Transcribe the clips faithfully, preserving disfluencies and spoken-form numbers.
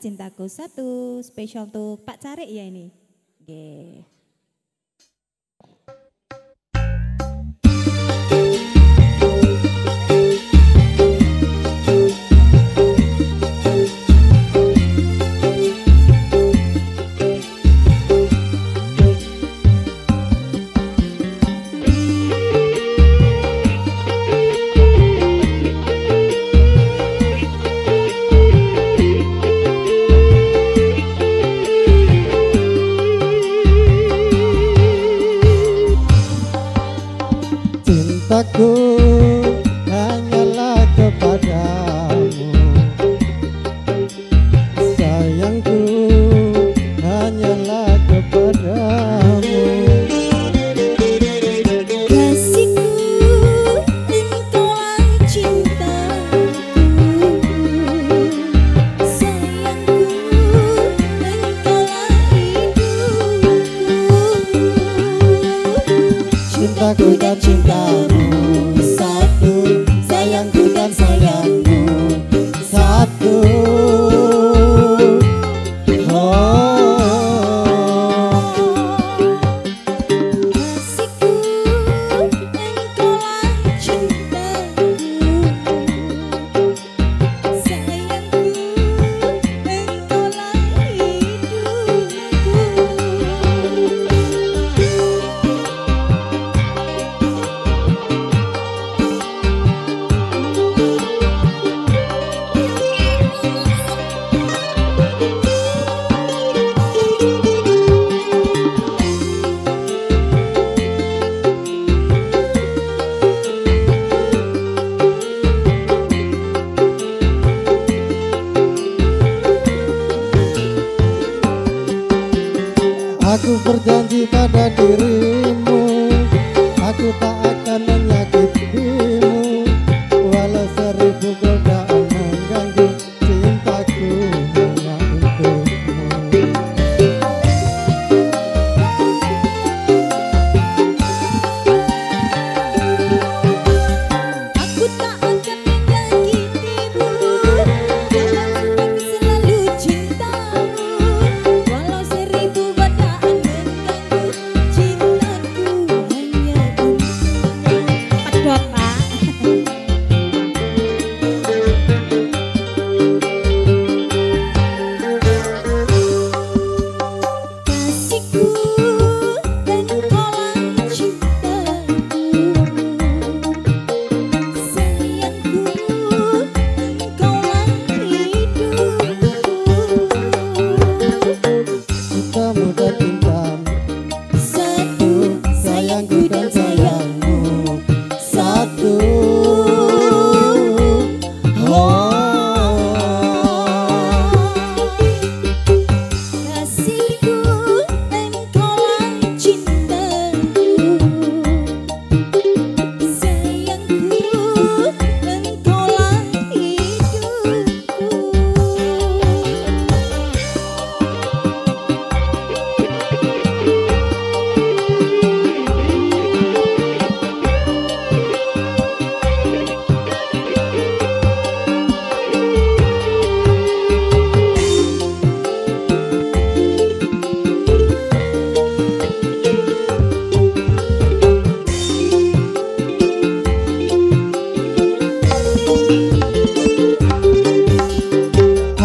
Cintaku Satu, spesial untuk Pak Carik ya ini. Oke. Cintaku hanyalah kepadamu, sayangku hanyalah kepadamu. Kasihku, engkaulah cintaku, sayangku, engkaulah hidupku. Cintaku dan cintamu satu, sayangku dan sayangku satu. Oh, kasihku, engkaulah cintaku, sayangku, engkaulah hidupku. Aku berjanji pada dirimu, aku tak akan menyakitimu, walau seribu godaan mengganggu, cintaku hanya untukmu. Aku tak akan menyakitimu, walau aku selalu cintamu, walau seribu godaan.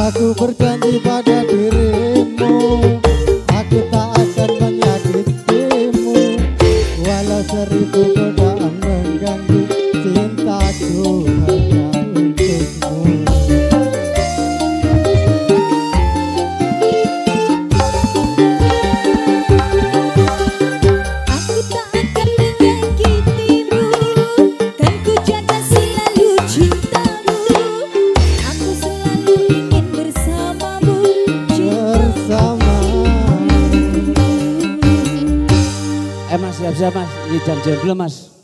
Aku berjanji pada dirimu, aku tak akan menyakitimu, walau seribu godaan mengganggu, cintaku hanya untukmu. Aku tak akan menyakitimu, kan ku jaga selalu cintamu, aku selalu Mas, siap-siap mas, ini jam jam belum mas.